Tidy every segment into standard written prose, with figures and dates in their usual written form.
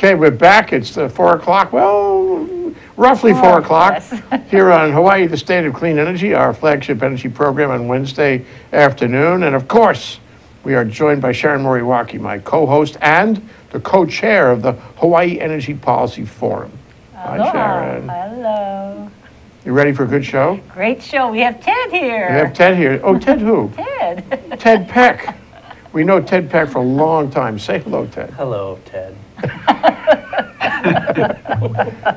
Okay, we're back. It's 4 o'clock. Well, roughly 4 o'clock here on Hawaii, the State of Clean Energy, our flagship energy program on Wednesday afternoon. And of course, we are joined by Sharon Moriwaki, my co-host and the co-chair of the Hawaii Energy Policy Forum. Hello. Hi, Sharon. Hello. You ready for a good show? Great show. We have Ted here. We have Ted here. Oh, Ted who? Ted. Ted Peck. We know Ted Peck for a long time. Say hello, Ted. Hello, Ted.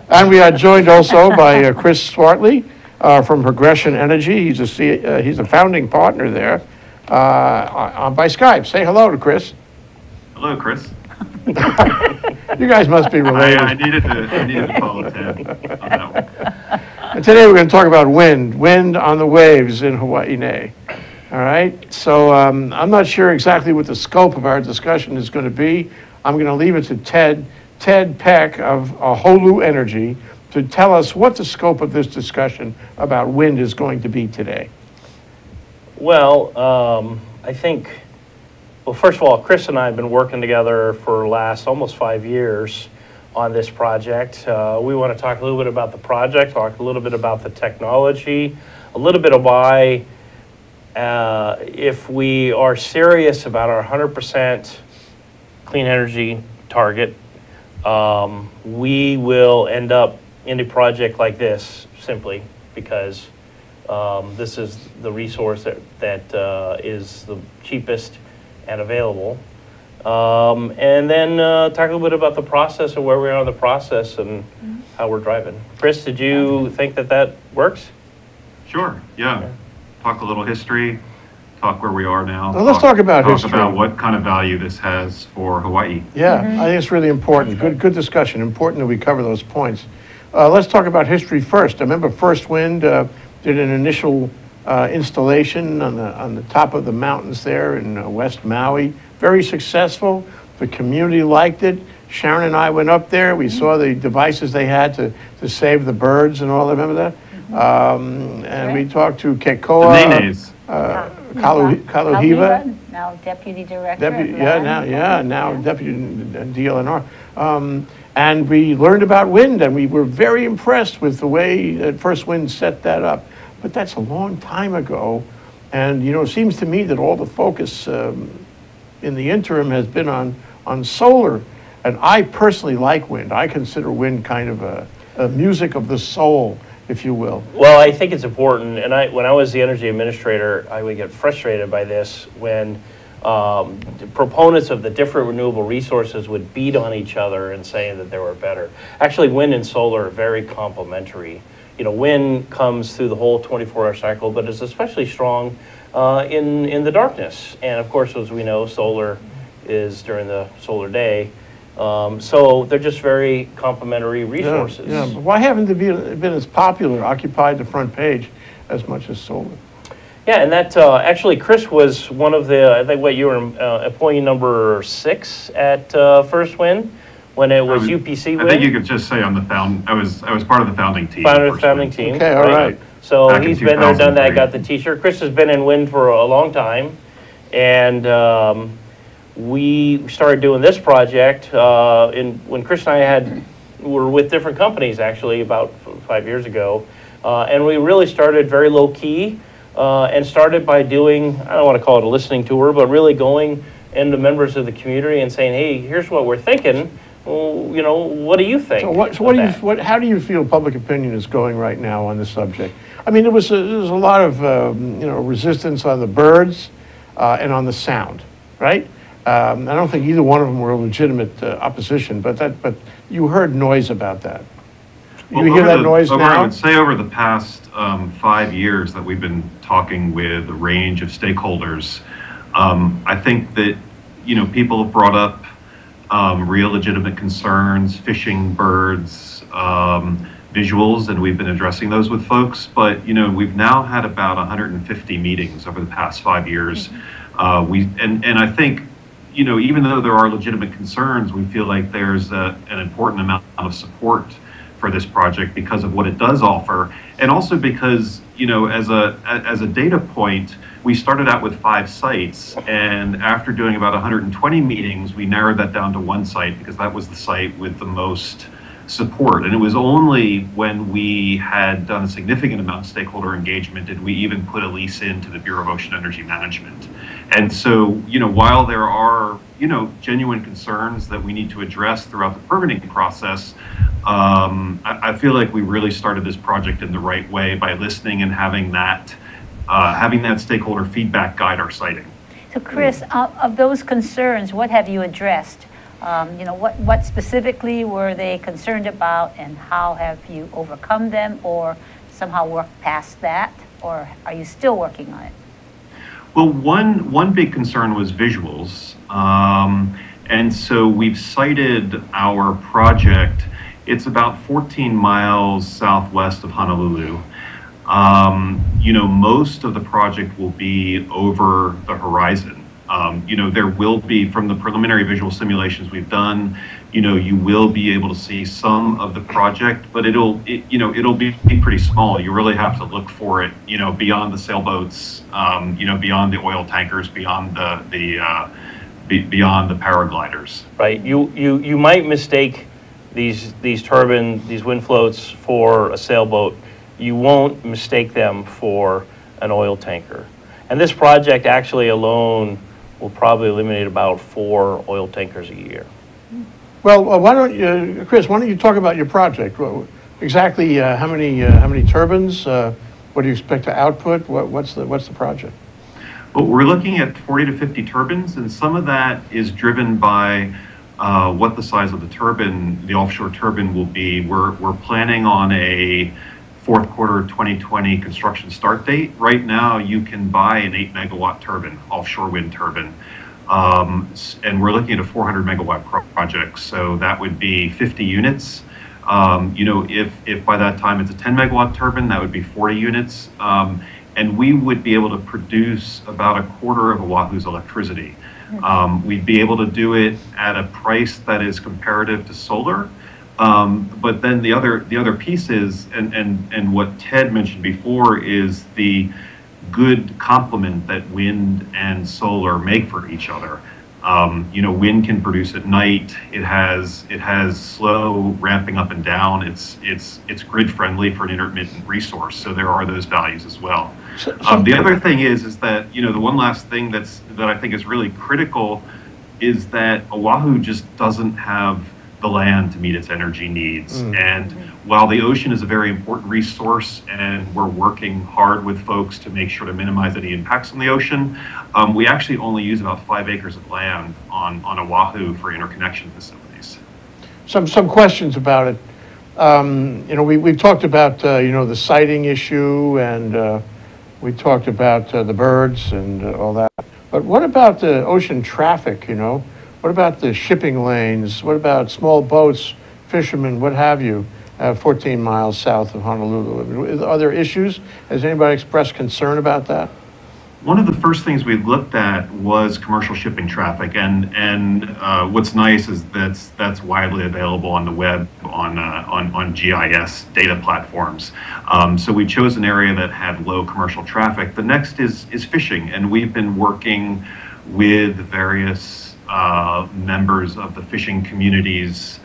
And we are joined also by Chris Swartley from Progression Energy. He's a founding partner there by Skype. Say hello to Chris. Hello, Chris. You guys must be related. I needed to follow Ted on that one. And today we're going to talk about wind on the waves in Hawai'i. All right, so I'm not sure exactly what the scope of our discussion is going to be. I'm going to leave it to Ted Peck of Holu Energy to tell us what the scope of this discussion about wind is going to be today. Well, I think, well, first of all, Chris and I have been working together for the last almost 5 years on this project. We want to talk a little bit about the project, talk a little bit about the technology, a little bit of why if we are serious about our 100% clean energy target, we will end up in a project like this simply because this is the resource that is the cheapest and available. And then talk a little bit about the process and where we are in the process and how we're driving. Chris, did you think that works? Sure, yeah. Okay. Talk a little history, talk where we are now. Well, let's talk about history. Talk about what kind of value this has for Hawaii. Yeah, I think it's really important. Good discussion. Important that we cover those points. Let's talk about history first. I remember First Wind did an initial installation on the top of the mountains there in West Maui. Very successful. The community liked it. Sharon and I went up there. We saw the devices they had to save the birds and all. Remember that? And we talked to Kekoa, Kaluhiwa, now Deputy Director. Deputy DLNR. And we learned about wind, and we were very impressed with the way that First Wind set that up. But that's a long time ago, and you know, it seems to me that all the focus in the interim has been on solar. And I personally like wind. I consider wind kind of a music of the soul, if you will. Well, I think it's important, and when I was the energy administrator, I would get frustrated by this when the proponents of the different renewable resources would beat on each other and say that they were better. Actually, wind and solar are very complementary. You know, wind comes through the whole 24-hour cycle, but is especially strong in the darkness. And of course, as we know, solar is during the solar day. So they're just very complementary resources. Yeah, yeah. Why haven't they been as popular, occupied the front page as much as solar? Yeah, and that actually Chris was one of the, I think what you were employee number 6 at First Wind when it was UPC. I think you could just say I'm the I was part of the founding team. Part of the founding team. Okay, all right. So back he's been there, done that, got the T-shirt. Chris has been in wind for a long time, and we started doing this project when Chris and I were with different companies actually about 5 years ago, and we really started very low key and started by doing, I don't want to call it a listening tour, but really going into members of the community and saying, hey, here's what we're thinking. Well, you know, what do you think? How do you feel public opinion is going right now on this subject? I mean, there was a lot of you know, resistance on the birds and on the sound, right? I don't think either one of them were legitimate opposition, but you heard noise about that. Well, you hear that noise now? I would say over the past 5 years that we've been talking with a range of stakeholders, I think that, you know, people have brought up real legitimate concerns, fishing, birds, visuals, and we've been addressing those with folks. But, you know, we've now had about 150 meetings over the past 5 years. And I think, you know, even though there are legitimate concerns, we feel like there's an important amount of support for this project because of what it does offer, and also because, you know, as a data point, we started out with 5 sites, and after doing about 120 meetings, we narrowed that down to 1 site because that was the site with the most support. And it was only when we had done a significant amount of stakeholder engagement did we even put a lease into the Bureau of Ocean Energy Management. And so, you know, while there are, you know, genuine concerns that we need to address throughout the permitting process, I feel like we really started this project in the right way by listening and having that stakeholder feedback guide our siting. So Chris, of those concerns, what have you addressed? You know, what specifically were they concerned about, and how have you overcome them or somehow worked past that, or are you still working on it? Well, one big concern was visuals, and so we've sited our project. It's about 14 miles southwest of Honolulu. You know, most of the project will be over the horizon. You know, there will be, from the preliminary visual simulations we've done, you know, you will be able to see some of the project, but it'll be pretty small. You really have to look for it, you know, beyond the sailboats, you know, beyond the oil tankers, beyond the paragliders. Right. You might mistake these wind floats for a sailboat. You won't mistake them for an oil tanker. And this project actually alone will probably eliminate about 4 oil tankers a year. Well, why don't you, Chris? Why don't you talk about your project? Exactly, how many turbines? What do you expect to output? What's the project? Well, we're looking at 40 to 50 turbines, and some of that is driven by what the size of the turbine, the offshore turbine, will be. We're planning on a fourth quarter 2020 construction start date. Right now, you can buy an 8-megawatt turbine, offshore wind turbine, and we're looking at a 400-megawatt project. So that would be 50 units. You know, if by that time it's a 10-megawatt turbine, that would be 40 units, and we would be able to produce about a quarter of Oahu's electricity. We'd be able to do it at a price that is comparative to solar. But then the other piece is, and what Ted mentioned before, is the good complement that wind and solar make for each other. You know, wind can produce at night. It has slow ramping up and down. It's grid friendly for an intermittent resource. So there are those values as well. The other thing is that, you know, the one last thing that I think is really critical is that Oahu just doesn't have the land to meet its energy needs. And while the ocean is a very important resource, and we're working hard with folks to make sure to minimize any impacts on the ocean, we actually only use about 5 acres of land on Oahu for interconnection facilities. Some questions about it. You know, we've talked about you know, the siting issue, and we talked about the birds and all that. But what about the ocean traffic? You know, what about the shipping lanes? What about small boats, fishermen, what have you, 14 miles south of Honolulu? Are there issues? Has anybody expressed concern about that? One of the first things we looked at was commercial shipping traffic, and what's nice is that's widely available on the web, on GIS data platforms. So we chose an area that had low commercial traffic. The next is fishing, and we've been working with various members of the fishing communities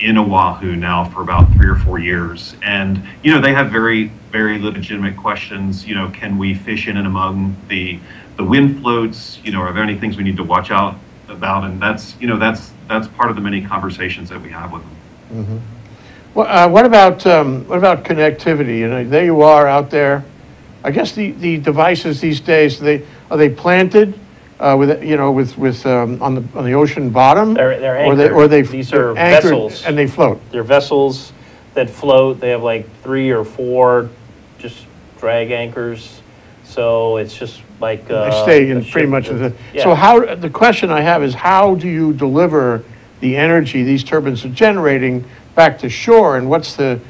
in Oahu now for about 3 or 4 years, and you know, they have very, very legitimate questions. You know, can we fish in and among the wind floats? You know, are there any things we need to watch out about? And that's, you know, that's part of the many conversations that we have with them. Well, what about connectivity? You know, there you are out there. I guess the devices these days, are they planted? On the ocean bottom, they're anchored. These are vessels, and they float. They're vessels that float. They have like 3 or 4 just drag anchors, so it's just like they stay in pretty much. Yeah. So how, the question I have is, how do you deliver the energy these turbines are generating back to shore, and what's the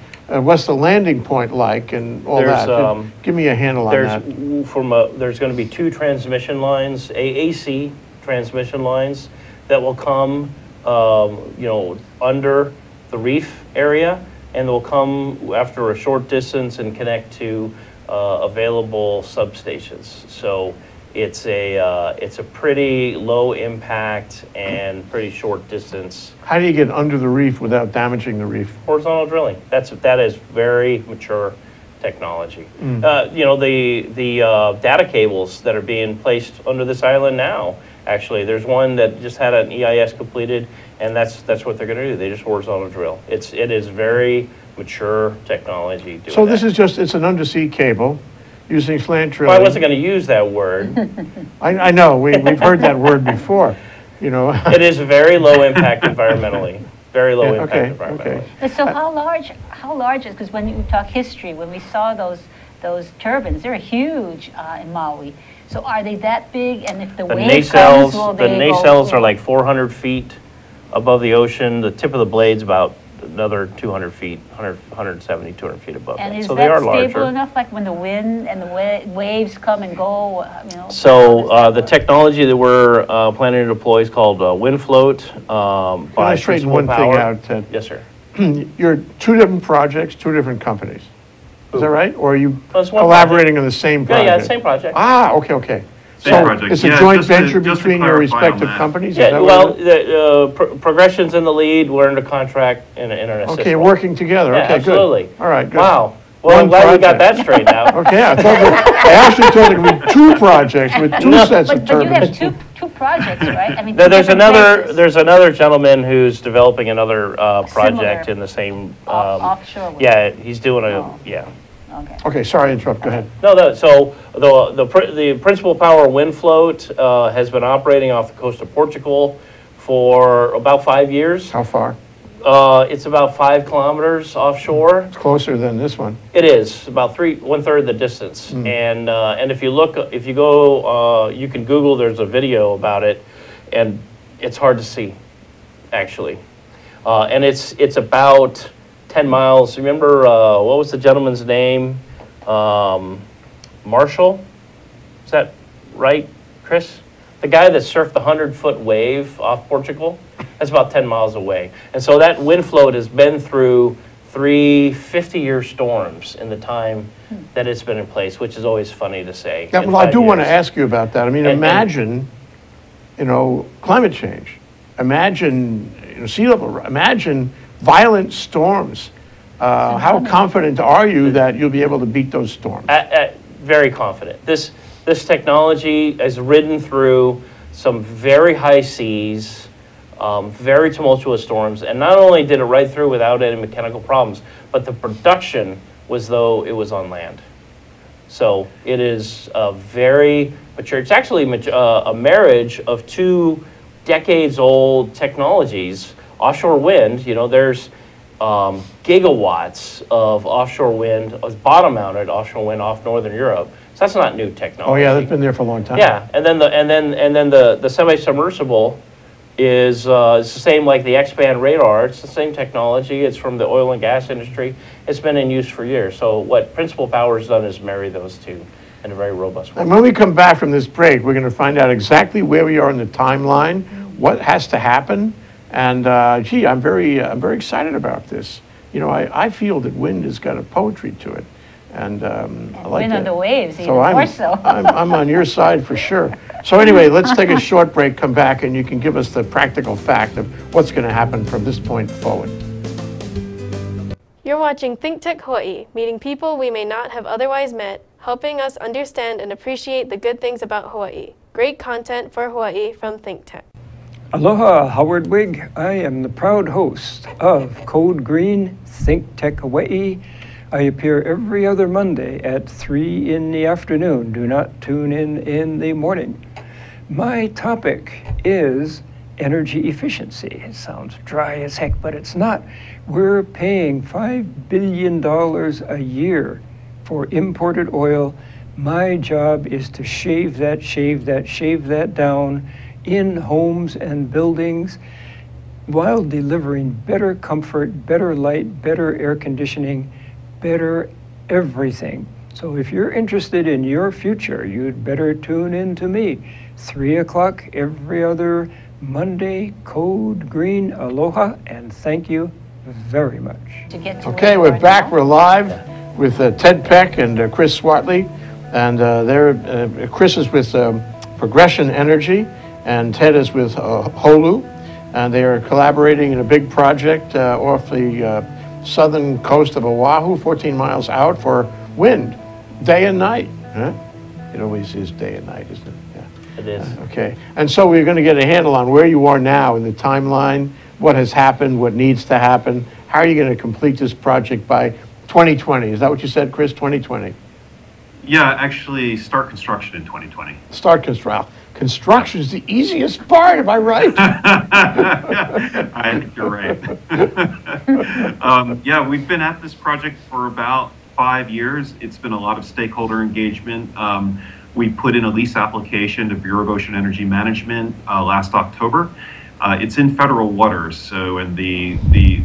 landing point like, and all that? Give me a handle on that. There's going to be 2 transmission lines, AC transmission lines, that will come, you know, under the reef area, and they'll come after a short distance and connect to available substations. So it's a pretty low impact and pretty short distance. How do you get under the reef without damaging the reef? Horizontal drilling. That is very mature technology. You know, the data cables that are being placed under this island now. Actually, there's one that just had an EIS completed, and that's what they're going to do. They just horizontal drill. It is very mature technology. So this is just, it's an undersea cable using slant drilling. Well, I wasn't going to use that word. I know we've heard that word before. You know, it is very low impact environmentally. Very low impact environmentally. Okay. So how large is, because when you talk history, when we saw those turbines, they're huge in Maui. So are they that big? And if the wave comes, will they go? The nacelles are like 400 feet above the ocean. The tip of the blade's about another 200 feet, 170, 200 feet above. And is that stable enough, like when the wind and the waves come and go? You know, so the technology that we're planning to deploy is called Windfloat. Can I straighten one thing out, Ted? Yes, sir. You're two different projects, two different companies. Is that right? Or are you collaborating on the same project? Yeah, same project. Ah, okay. So it's a joint venture between your respective companies? Yeah, well, Progression's in the lead. We're under contract in an assist. Okay, working together. Okay, good. Absolutely. All right, good. Wow. Well, I'm glad we got that straightened out. Okay, I actually thought it would be two projects with two sets of turbines. But you have two projects, right? I mean, there's another gentleman who's developing another project in the same offshore wind. Yeah, he's doing yeah. Okay, sorry, to interrupt. Go ahead. So the Principal Power Windfloat has been operating off the coast of Portugal for about 5 years. How far? It's about 5 kilometers offshore. It's closer than this one. It is about 1/3 the distance. And if you go, you can Google. There's a video about it, and it's hard to see, actually. And it's about 10 miles. Remember what was the gentleman's name? Marshall. Is that right, Chris? The guy that surfed the 100-foot wave off Portugal. That's about 10 miles away. And so that Windfloat has been through three 50-year storms in the time that it's been in place, which is always funny to say. Yeah, well, I do want to ask you about that. I mean, imagine, you know, climate change. Imagine, you know, sea level. Imagine violent storms. How confident are you that you'll be able to beat those storms? Very confident. This technology has ridden through some very high seas, very tumultuous storms, and not only did it ride through without any mechanical problems, but the production was though it was on land. So it is a very mature, it's actually a marriage of 2 decades-old technologies. Offshore wind, you know, there's gigawatts of offshore wind, bottom-mounted offshore wind off northern Europe. So that's not new technology. Oh yeah, that's been there for a long time. Yeah, and then the semi-submersible is the same, like the X-band radar. It's the same technology. It's from the oil and gas industry. It's been in use for years. So what Principal Power has done is marry those two in a very robust way. And when we come back from this break, we're going to find out exactly where we are in the timeline, what has to happen, and gee, I'm very excited about this. You know, I feel that wind has got a poetry to it, and I like wind on the waves, even more so. I'm on your side for sure. So anyway, let's take a short break, come back, and you can give us the practical fact of what's going to happen from this point forward. You're watching ThinkTech Hawaii, meeting people we may not have otherwise met, helping us understand and appreciate the good things about Hawaii. Great content for Hawaii from ThinkTech. Aloha, Howard Wig. I am the proud host of Code Green ThinkTech Hawaii. I appear every other Monday at 3 in the afternoon. Do not tune in the morning. My topic is energy efficiency. It sounds dry as heck, but it's not. We're paying $5 billion a year for imported oil. My job is to shave that down in homes and buildings while delivering better comfort, better light, better air conditioning, better everything. So if you're interested in your future, you'd better tune in to me. 3 o'clock every other Monday, Code Green. Aloha and thank you very much. Okay, we're back. We're live with Ted Peck and Chris Swartley. And Chris is with Progression Energy, and Ted is with Holu. And they are collaborating in a big project off the southern coast of Oahu, 14 miles out, for wind, day and night. Huh? It always is day and night, isn't it? Yeah. It is. Okay. And so we're going to get a handle on where you are now in the timeline, what has happened, what needs to happen. How are you going to complete this project by 2020? Is that what you said, Chris? 2020? Yeah, actually start construction in 2020. Start construction. Construction is the easiest part, am I right? I think you're right. Yeah, we've been at this project for about 5 years. It's been a lot of stakeholder engagement. We put in a lease application to Bureau of Ocean Energy Management last October. It's in federal waters, so and the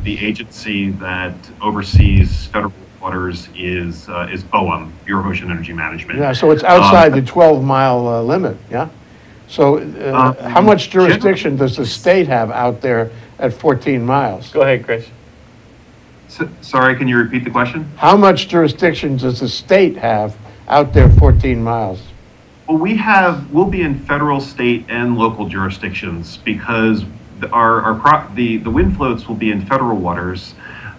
agency that oversees federal waters is BOEM, Bureau of Ocean Energy Management. Yeah, so it's outside the 12-mile limit, yeah? So how much jurisdiction does the state have out there at 14 miles? Go ahead, Chris. Sorry, can you repeat the question? How much jurisdiction does the state have out there 14 miles? Well, we'll be in federal, state, and local jurisdictions because the wind floats will be in federal waters.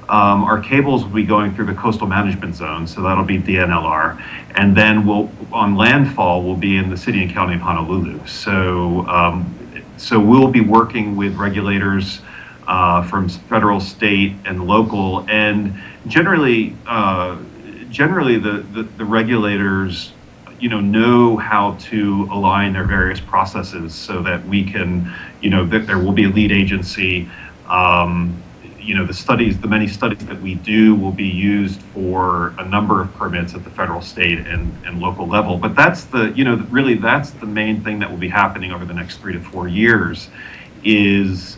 Our cables will be going through the coastal management zone, so that'll be DLNR, and then on landfall, we'll be in the city and county of Honolulu. So, so we'll be working with regulators from federal, state, and local, and generally the regulators, know how to align their various processes so that we can, that there will be a lead agency. The many studies that we do will be used for a number of permits at the federal, state, and local level. But that's really the main thing that will be happening over the next 3 to 4 years. Is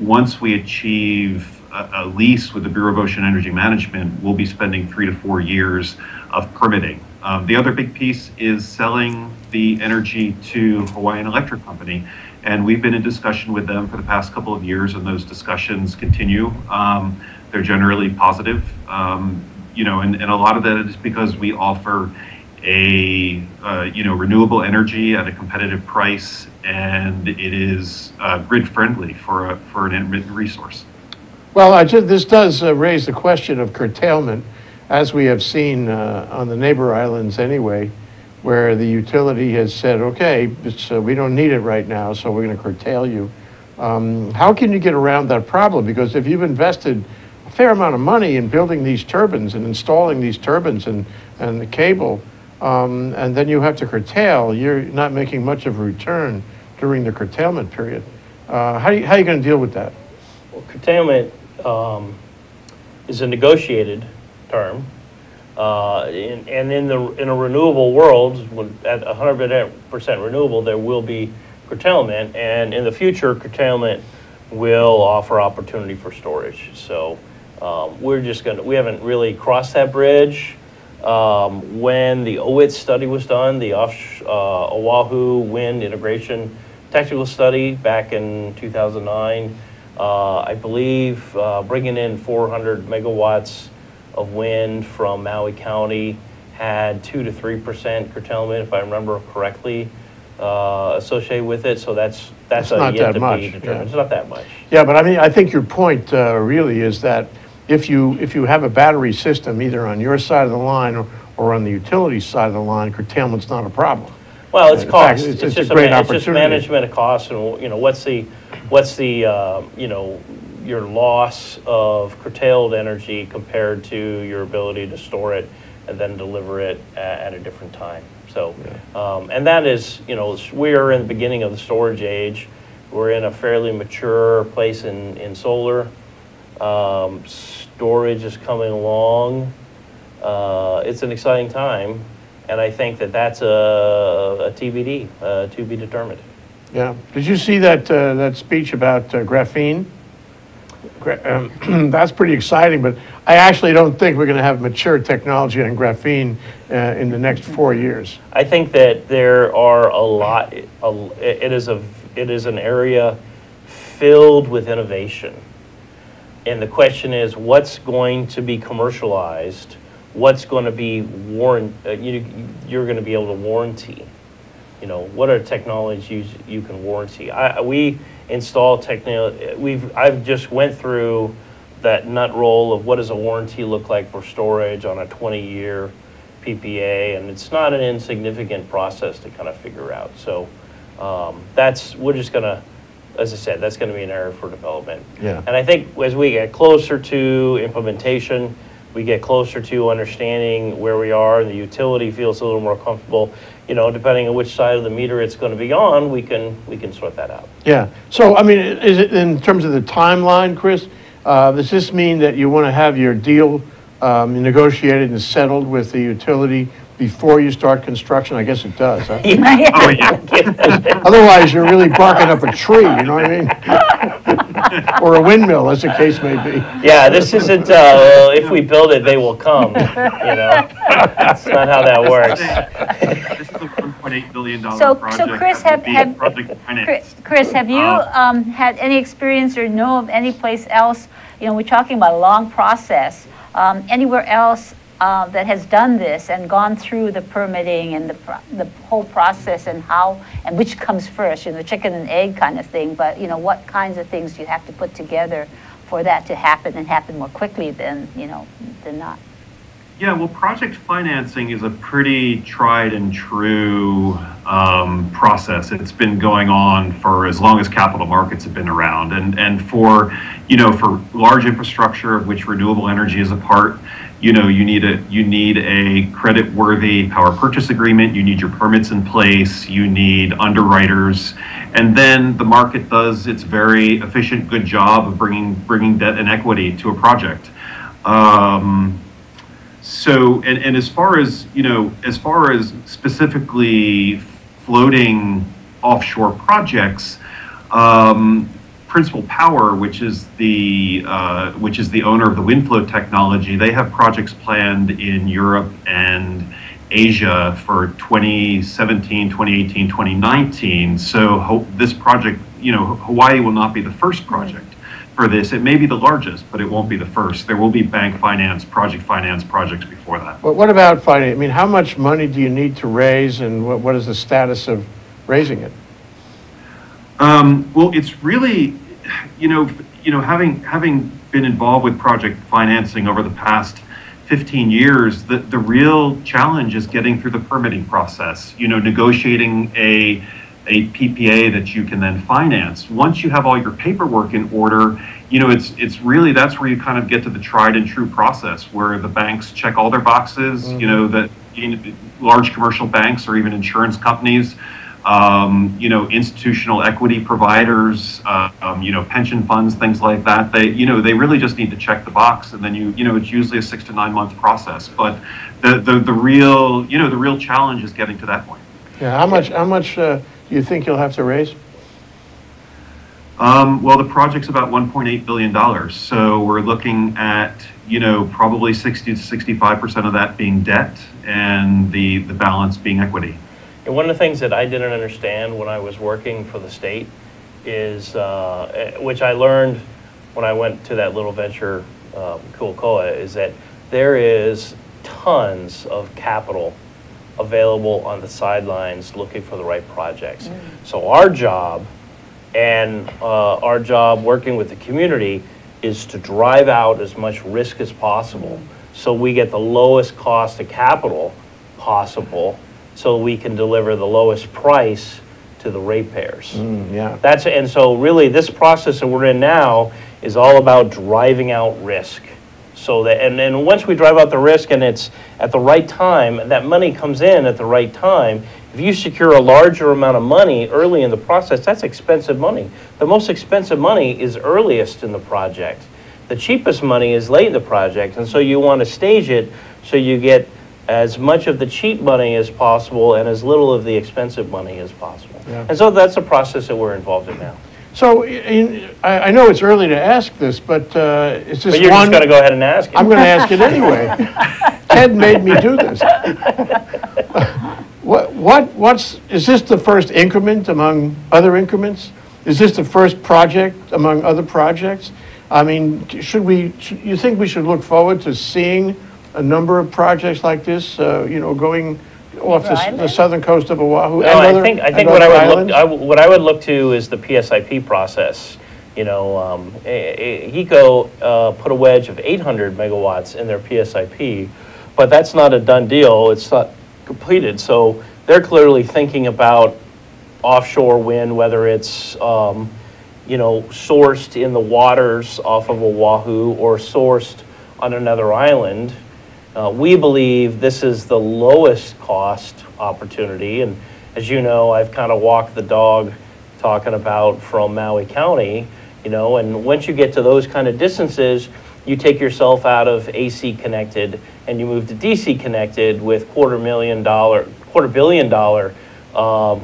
once we achieve a lease with the Bureau of Ocean Energy Management, we'll be spending 3 to 4 years of permitting. The other big piece is selling the energy to Hawaiian Electric Company, and we've been in discussion with them for the past couple of years, and those discussions continue. They're generally positive, and a lot of that is because we offer a renewable energy at a competitive price, and it is grid friendly for an intermittent resource. Well, this does raise the question of curtailment, as we have seen on the neighbor islands anyway, where the utility has said, okay, we don't need it right now, so we're going to curtail you. How can you get around that problem? Because if you've invested a fair amount of money in building these turbines and installing these turbines and the cable, and then you have to curtail, you're not making much of a return during the curtailment period. How are you going to deal with that? Well, curtailment is a negotiated term. And in a renewable world, at 100% renewable, there will be curtailment, and in the future, curtailment will offer opportunity for storage. So we haven't really crossed that bridge. When the OWITS study was done, the Oahu Wind Integration Technical Study back in 2009, I believe bringing in 400 megawatts of wind from Maui County had 2 to 3% curtailment, if I remember correctly, associated with it. So that's not yet to be determined. Yeah. It's not that much. Yeah, but I mean, I think your point really is that if you have a battery system either on your side of the line or on the utility side of the line, curtailment's not a problem. Well, it's cost. It's just a great opportunity. It's just management of costs, and what's your loss of curtailed energy compared to your ability to store it and then deliver it at a different time. So, yeah. And that is, we're in the beginning of the storage age. We're in a fairly mature place in solar. Storage is coming along. It's an exciting time. And I think that's a TBD, to be determined. Yeah, did you see that speech about graphene? That's pretty exciting, but I actually don't think we're going to have mature technology on graphene in the next 4 years. I think that there are it is an area filled with innovation. And the question is, what's going to be commercialized? What's going to be you're going to be able to warranty? You know, what are technologies you can warranty? I've just went through that nut roll of what does a warranty look like for storage on a 20-year PPA, and it's not an insignificant process to kind of figure out. So we're just going to, as I said, that's going to be an area for development. Yeah. And I think as we get closer to implementation, we get closer to understanding where we are, and the utility feels a little more comfortable. You know, depending on which side of the meter it's going to be on, we can sort that out. Yeah. So, I mean, is it in terms of the timeline, Chris? Does this mean that you want to have your deal negotiated and settled with the utility before you start construction? I guess it does, huh? Yeah. Oh, yeah. Otherwise, you're really barking up a tree, you know what I mean? Or a windmill, as the case may be. Yeah, this isn't, if we build it, they will come, you know? That's not how that works. This is a $1.8 billion project. So Chris, have you had any experience or know of any place else, you know, we're talking about a long process, anywhere else that has done this and gone through the permitting and the whole process, and how and which comes first, you know, chicken and egg kind of thing, but you know, what kinds of things do you have to put together for that to happen and happen more quickly than, you know, than not? Yeah, well, project financing is a pretty tried and true process. It's been going on for as long as capital markets have been around, and for, you know, for large infrastructure of which renewable energy is a part, you know, you need a credit-worthy power purchase agreement. You need your permits in place. You need underwriters, and then the market does its very efficient, good job of bringing debt and equity to a project. So, and as far as, you know, as far as specifically floating offshore projects, Principal Power, which is the owner of the Windfloat technology, they have projects planned in Europe and Asia for 2017, 2018, 2019. So this project, you know, Hawaii will not be the first project for this. It may be the largest, but it won't be the first. There will be bank finance, project finance projects before that. But what about finance? I mean, how much money do you need to raise, and what is the status of raising it? Well, it's really, you know, having been involved with project financing over the past 15 years, the real challenge is getting through the permitting process. You know, negotiating a PPA that you can then finance. Once you have all your paperwork in order, you know, it's really, that's where you kind of get to the tried and true process where the banks check all their boxes. Mm-hmm. You know, that large commercial banks or even insurance companies, you know, institutional equity providers, you know, pension funds, things like that. They, you know, they really just need to check the box, and then you know, it's usually a 6 to 9 month process. But the real, you know, the real challenge is getting to that point. Yeah. How much? You think you'll have to raise? Well, the project's about $1.8 billion. So we're looking at, you know, probably 60 to 65% of that being debt and the balance being equity. And one of the things that I didn't understand when I was working for the state is, which I learned when I went to that little venture, Kuakoa, is that there is tons of capital available on the sidelines looking for the right projects. Mm-hmm. So our job, and our job working with the community, is to drive out as much risk as possible. Mm-hmm. So we get the lowest cost of capital possible, so we can deliver the lowest price to the ratepayers. Mm, yeah. And so really this process that we're in now is all about driving out risk. So that, and once we drive out the risk, and it's at the right time, that money comes in at the right time. If you secure a larger amount of money early in the process, that's expensive money. The most expensive money is earliest in the project. The cheapest money is late in the project, and so you want to stage it so you get as much of the cheap money as possible and as little of the expensive money as possible. Yeah. And so that's a process that we're involved in now. So I know it's early to ask this, but it's just one. But you're just going to go ahead and ask it. I'm going to ask it anyway. Ted made me do this. Is this the first increment among other increments? Is this the first project among other projects? I mean, should we, you think we should look forward to seeing a number of projects like this, you know, going off the southern coast of Oahu? No, I think what I would look, what I would look to is the PSIP process. You know, HECO put a wedge of 800 megawatts in their PSIP, but that's not a done deal. It's not completed. So they're clearly thinking about offshore wind, whether it's you know, sourced in the waters off of Oahu or sourced on another island. We believe this is the lowest cost opportunity. And as you know, I've kind of walked the dog talking about from Maui County. You know, and once you get to those kind of distances, you take yourself out of AC connected and you move to DC connected with $250 million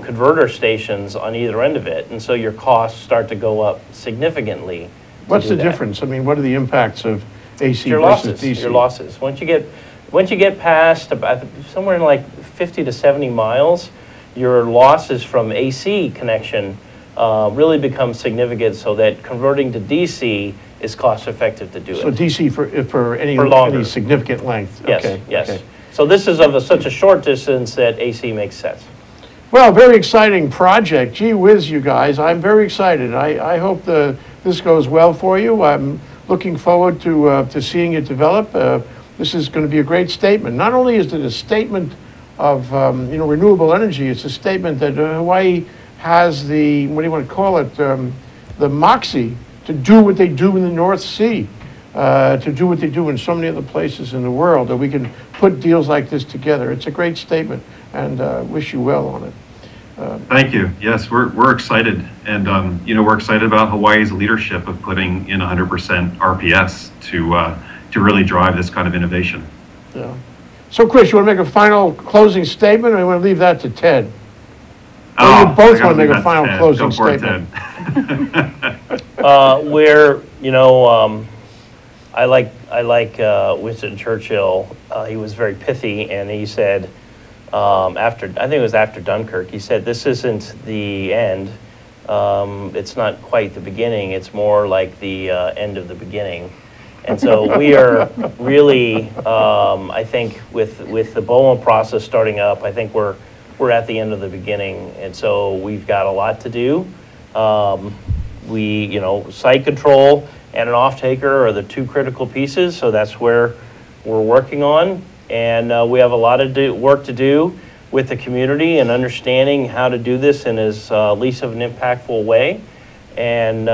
converter stations on either end of it, and so your costs start to go up significantly. What's the difference? I mean, what are the impacts of AC versus DC? Your losses. Once you get past about somewhere in like 50 to 70 miles, your losses from AC connection really become significant, so that converting to DC is cost effective to do it. So DC for any significant length. Yes, okay. Yes. Okay. So this is of such a short distance that AC makes sense. Well, very exciting project. Gee whiz, you guys. I'm very excited. I hope this goes well for you. I'm looking forward to seeing it develop. This is going to be a great statement. Not only is it a statement of you know, renewable energy, it's a statement that Hawaii has the, what do you want to call it, the moxie to do what they do in the North Sea, to do what they do in so many other places in the world, that we can put deals like this together. It's a great statement, and wish you well on it. Thank you. Yes, we're excited, and you know, we're excited about Hawaii's leadership of putting in 100% RPS to really drive this kind of innovation. Yeah. So Chris, you want to make a final closing statement, or you want to leave that to Ted? Oh, you both want to make a final closing statement. Where, you know, I like Winston Churchill. He was very pithy, and he said, after, I think it was after Dunkirk, he said, "This isn't the end. It's not quite the beginning. It's more like the end of the beginning." And so we are really, I think, with the BOEM process starting up, I think we're at the end of the beginning, and so we've got a lot to do. We, you know, site control and an off-taker are the two critical pieces, so that's where we're working on. And we have a lot of work to do with the community and understanding how to do this in as least of an impactful way. And,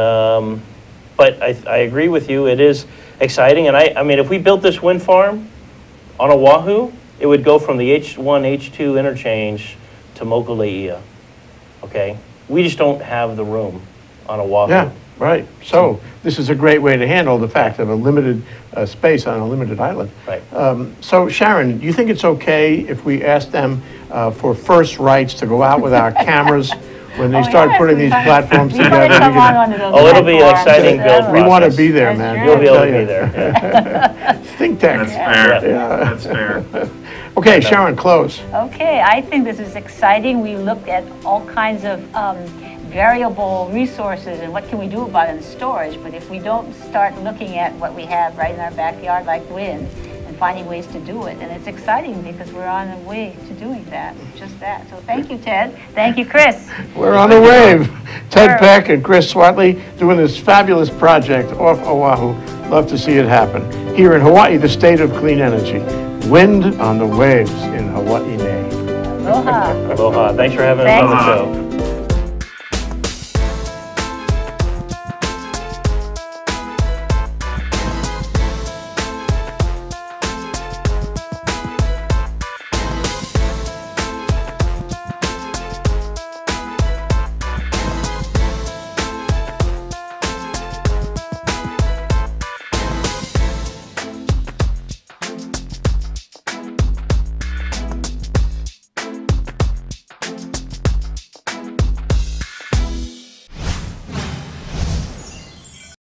but I agree with you, it is exciting. And I mean, if we built this wind farm on Oahu, it would go from the H1, H2 interchange to Mokuleia, okay? We just don't have the room on Oahu. Yeah, right. So this is a great way to handle the fact of a limited space on a limited island. Right. So Sharon, do you think it's okay if we ask them for first rights to go out with our cameras when they start putting these platforms together? It'll be an exciting build process. We want to be there, man. You'll be able to be there. Yeah. ThinkTech. That's fair. Yeah. That's fair. Okay, Sharon, close. Okay, I think this is exciting. We looked at all kinds of variable resources and what can we do about it in storage, but if we don't start looking at what we have right in our backyard, like wind, and finding ways to do it, and it's exciting because we're on the way to doing that, just that. So thank you, Ted. Thank you, Chris. We're on the wave. Ted Peck and Chris Swartley doing this fabulous project off Oahu. Love to see it happen. Here in Hawaii, the state of clean energy. Wind on the waves in Hawaii. Aloha. Aloha. Thanks for having us on the show.